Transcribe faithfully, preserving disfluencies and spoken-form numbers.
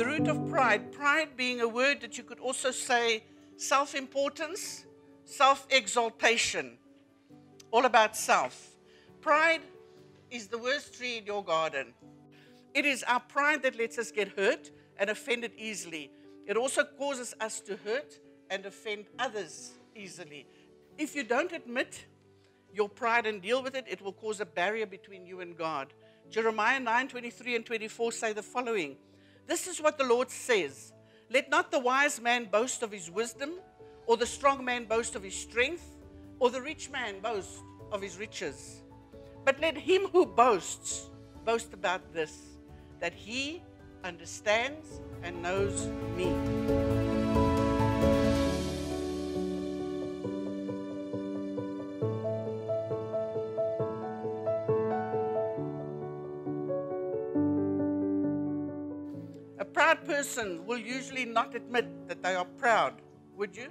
the root of pride, pride being a word that you could also say self-importance, self-exaltation, all about self. Pride is the worst tree in your garden. It is our pride that lets us get hurt and offended easily. It also causes us to hurt and offend others easily. If you don't admit your pride and deal with it, it will cause a barrier between you and God. Jeremiah nine, twenty-three and twenty-four say the following. This is what the Lord says. Let not the wise man boast of his wisdom, or the strong man boast of his strength, or the rich man boast of his riches. But let him who boasts boast about this, that he understands and knows me. A proud person will usually not admit that they are proud, would you?